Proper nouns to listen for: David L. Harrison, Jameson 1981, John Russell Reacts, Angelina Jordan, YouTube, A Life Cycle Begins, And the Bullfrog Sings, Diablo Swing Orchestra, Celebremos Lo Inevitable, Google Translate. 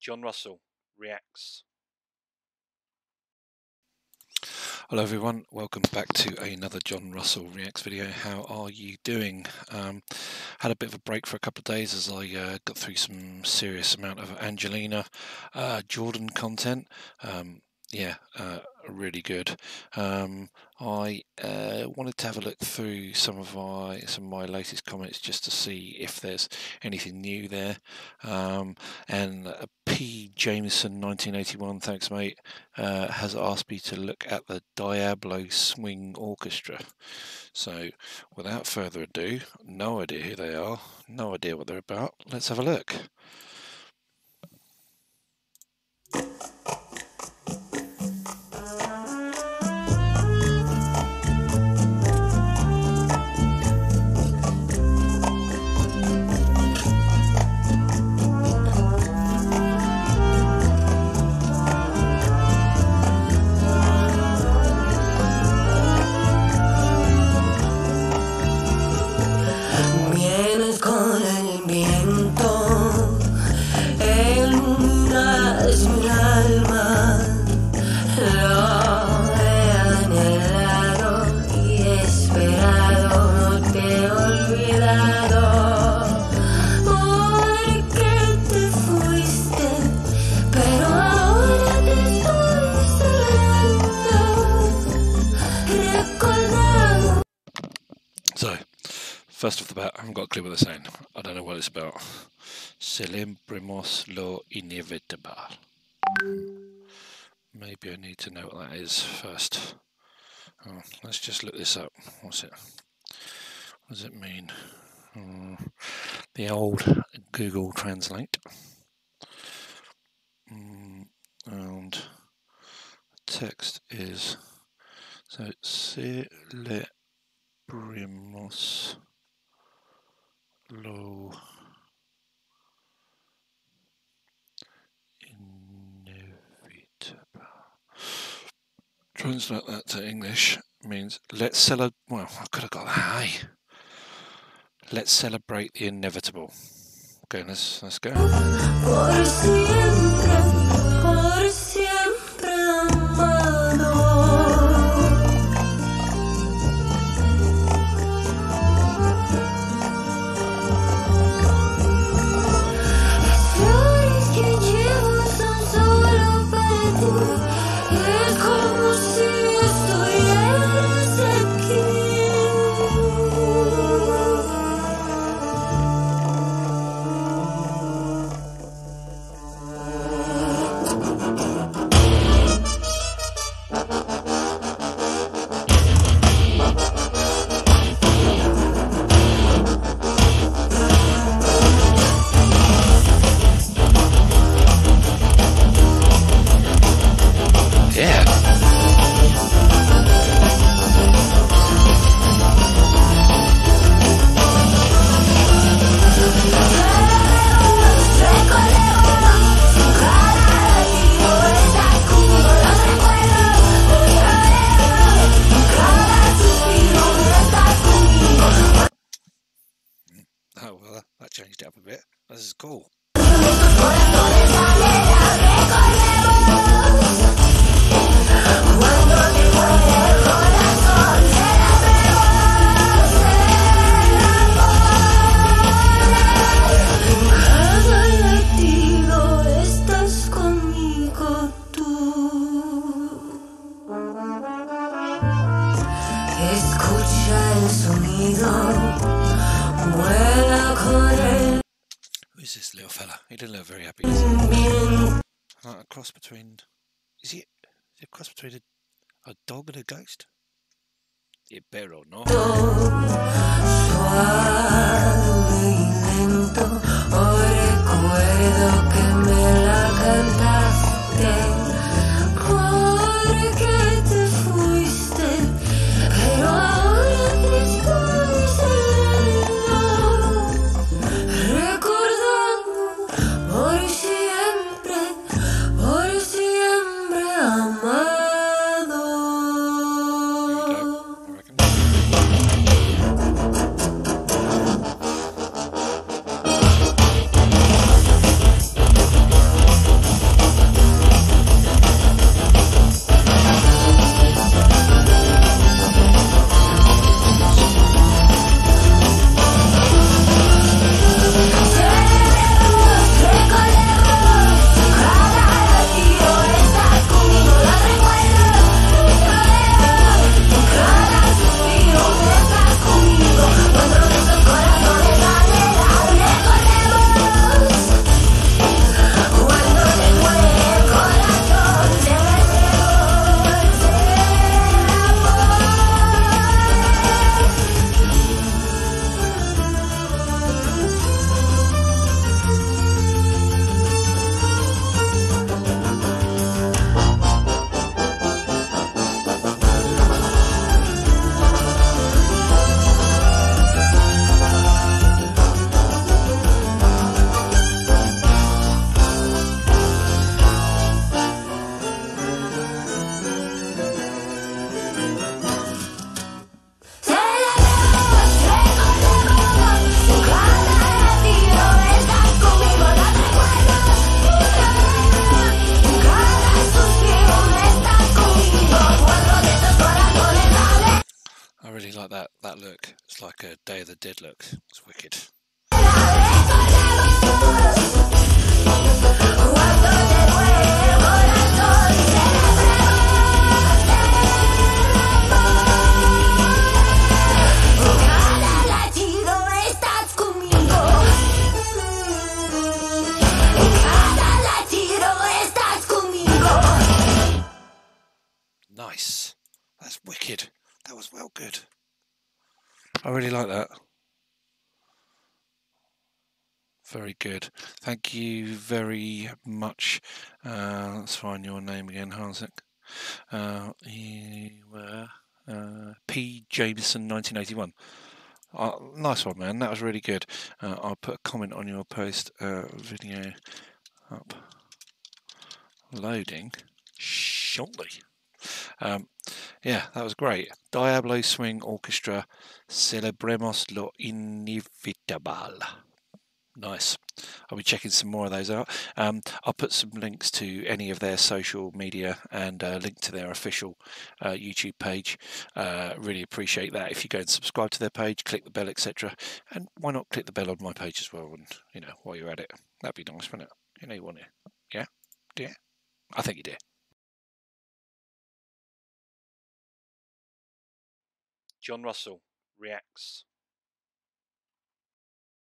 John Russell Reacts. Hello everyone, welcome back to another John Russell Reacts video. How are you doing? Had a bit of a break for a couple of days as I got through some serious amount of Angelina Jordan content. Really good. I wanted to have a look through some of my latest comments just to see if there's anything new there. And P. Jameson 1981, thanks mate, has asked me to look at the Diablo Swing Orchestra. So without further ado, no idea who they are, no idea what they're about, let's have a look. First off the bat, I haven't got a clue what they're saying. I don't know what it's about. Celebremos Lo Inevitable. Maybe I need to know what that is first. Oh, let's just look this up. What's it? What does it mean? Oh, the old Google Translate. And the text is... So, Celebremos Lo Inevitable. Translate that to English means let's celebrate. Well, I could have got that. Hey, let's celebrate the inevitable. Okay, let's go. This is cool. Who's this little fella? He didn't look very happy. Is he? Like a cross between... Is he a cross between a dog and a ghost? You better or not. It's like a Day of the Dead look. It's wicked. Nice. That's wicked. That was well good. I really like that. Very good. Thank you very much. Let's find your name again, Hansik. You were P. Jameson 1981. Nice one, man. That was really good. I'll put a comment on your post. Video uploading shortly. Yeah, that was great. Diablo Swing Orchestra, Celebremos Lo Inevitable. Nice. I'll be checking some more of those out. I'll put some links to any of their social media and a link to their official YouTube page. Really appreciate that. If you go and subscribe to their page, click the bell, etc. And why not click the bell on my page as well? And you know, while you're at it, that'd be nice, wouldn't it? You know, you want it. Yeah, yeah. I think you do. John Russell Reacts.